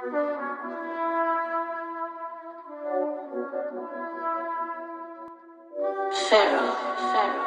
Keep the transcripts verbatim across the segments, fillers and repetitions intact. Sphero, Sphero, Sphero.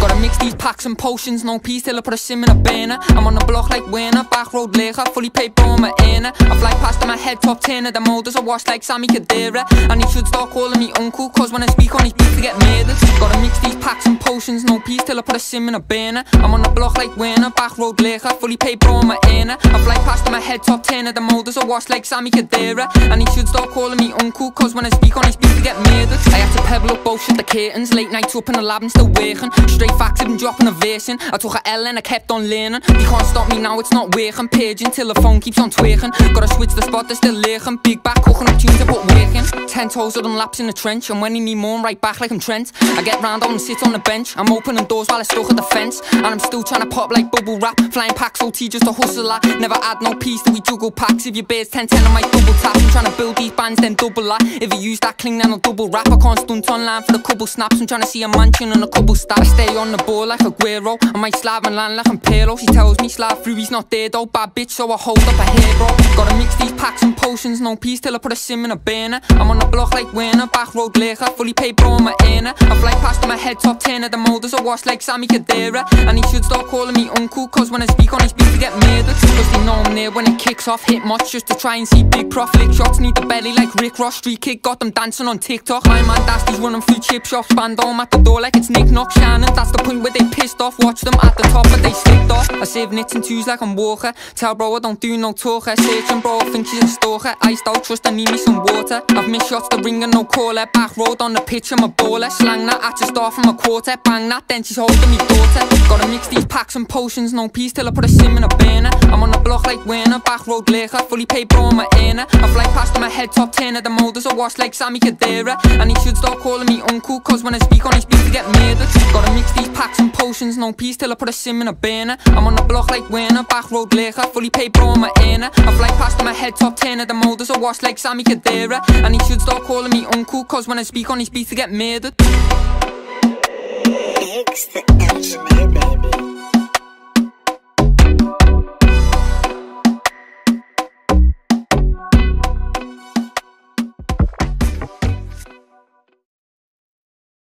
Gotta mix these packs and potions, no peace till I put a sim in a banner. I'm on the block like Werner, back road liquor, fully paid on my inner. I fly past on my head, top ten of the motors, I wash like Sami Khedira. And he should start calling me uncle, cause when I speak on his beat to get murdered. Gotta mix these packs and potions, no peace till I put a sim in a banner. I'm on the block like Werner, back road liquor, fully paid on my inner. I fly past on my head, top ten of the motors, I wash like Sami Khedira. And he should start calling me uncle, cause when I speak on his beat to get murdered. I had to pebble up both shut the curtains, late nights up in the lab and still working. Straight facts and dropping a verse in, I took a L and I kept on learning. You can't stop me now, it's not working, paging till the phone keeps on twerking. Gotta switch the spot, they're still lurking. Big back, cooking up tunes to put work in. Ten toes of them laps in the trench, and when he need more, I'm right back like I'm Trent. I get round on and sit on the bench, I'm opening doors while I stuck at the fence. And I'm still trying to pop like bubble wrap, flying packs O T just to hustle at. Never add no peace till we juggle packs. If your bear's ten ten, I might double tap. I'm trying to build these bands, then double that. If you use that cling, then I'll double rap. I can't stunt online for the couple snaps, I'm trying to see a mansion and a couple stats. I stay on the ball like Aguero, I might slab and land like I'm Pirlo. She tells me slab through, he's not there though. Bad bitch, so I hold up a hair, bro. Gotta mix these packs and potions, no peace till I put a sim in a burner. I'm on the block like Werner, back road liquor, fully paid bro on my inner. I fly past my head, top ten of the motors, I wash like Sami Khedira. And he should start calling me uncle, cause when I speak on his beat to get murdered. Cause they know I'm near when it kicks off, hit much just to try and see big prof. Lick shots need the belly like Rick Ross, street kick got them dancing on TikTok. My man Dasty's running through chip shops, band home at the door like it's Nick Knock. Shannon, that's the point where they pissed off, watch them at the top but they slipped off. I save nits and twos like I'm Walker, tell bro I don't do no talker. Searching bro, I think she's a stalker, iced out, trust I need me some water. I've missed shots, the ringer, no caller, back road on the pitch, I'm a baller. Slang that, I just start from a quarter, bang that, then she's holding me daughter. Gotta mix these packs and potions, no peace till I put a sim in a burner. I'm on the block like Werner, back road liquor, fully paid bro on my inner. I fly past on my head, top ten of the motors, I wash like Sami Khedira. And he should start calling me uncle, cause when I speak on his beat to get murdered. Gotta mix these packs and potions, no peace till I put a sim in a burner. I'm on the block like Werner, back road liquor, fully paid bro on my inner. I fly past on my head, top ten of the motors, I wash like Sami Khedira. And he should start calling me uncle, cause when I speak on his beat to get murdered. It's the engineer.